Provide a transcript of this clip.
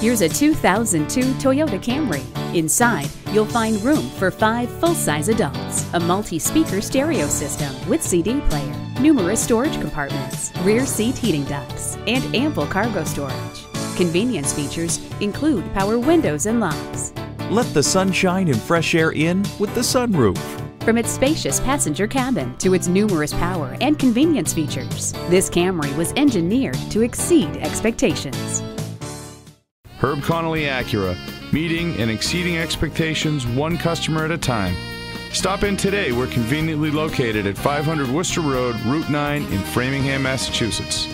Here's a 2002 Toyota Camry. Inside, you'll find room for 5 full-size adults, a multi-speaker stereo system with CD player, numerous storage compartments, rear seat heating ducts, and ample cargo storage. Convenience features include power windows and locks. Let the sunshine and fresh air in with the sunroof. From its spacious passenger cabin to its numerous power and convenience features, this Camry was engineered to exceed expectations. Herb Connolly Acura, meeting and exceeding expectations one customer at a time. Stop in today. We're conveniently located at 500 Worcester Road, Route 9 in Framingham, Massachusetts.